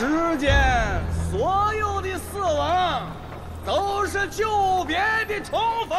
世间所有的死亡，都是久别的重逢。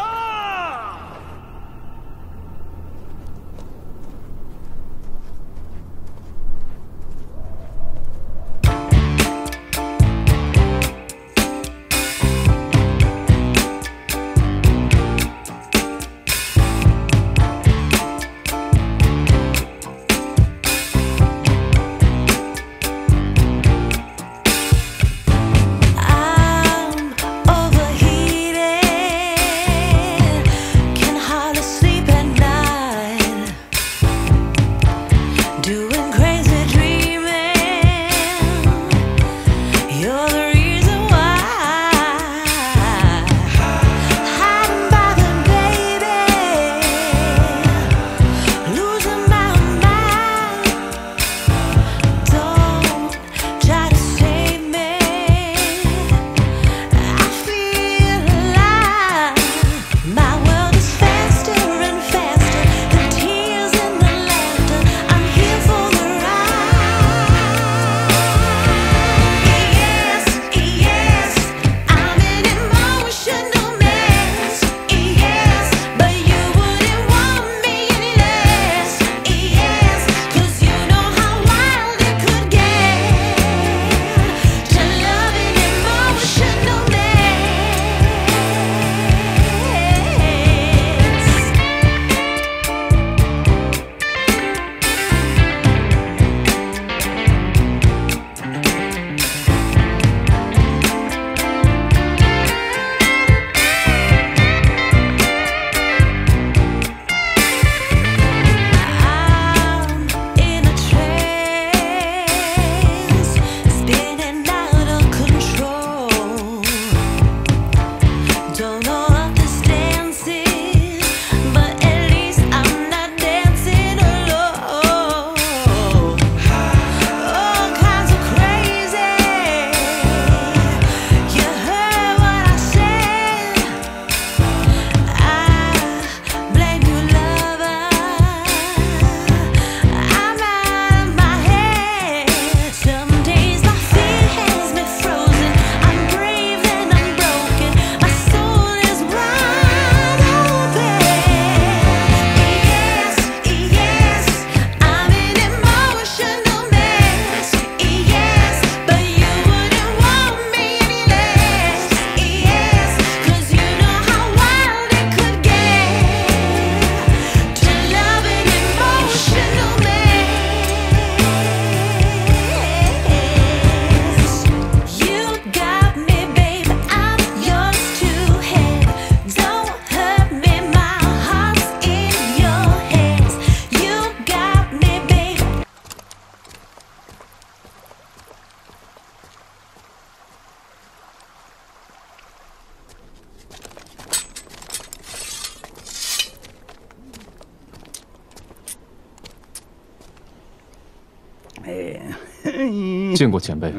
见过前辈，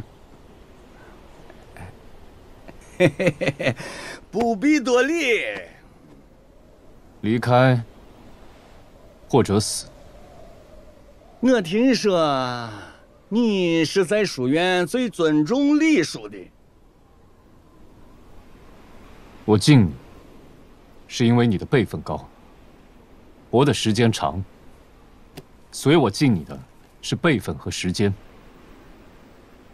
嘿嘿嘿嘿，不必多礼。离开，或者死。我听说你是在书院最尊重礼数的。我敬你，是因为你的辈分高，活的时间长，所以我敬你的是辈分和时间。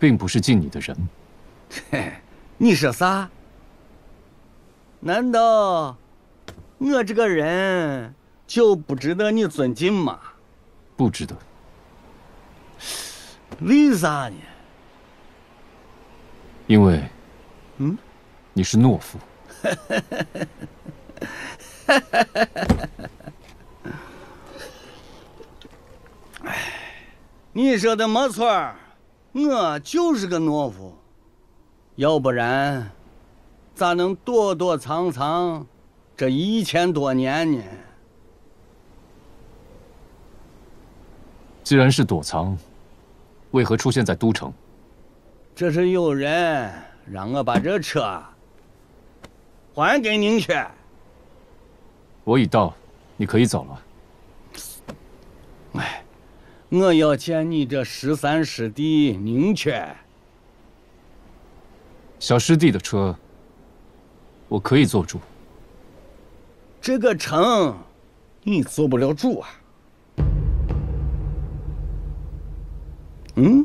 并不是敬你的人。嘿，你说啥？难道我这个人就不值得你尊敬吗？不值得。为啥呢？因为，你是懦夫。你说的没错儿。 我就是个懦夫，要不然咋能躲躲藏藏这1000多年呢？既然是躲藏，为何出现在都城？这是有人让我把这车还给您去。我已到，你可以走了。哎。 我要见你这13师弟宁缺，小师弟的车，我可以坐住。这个城，你坐不了住啊。嗯。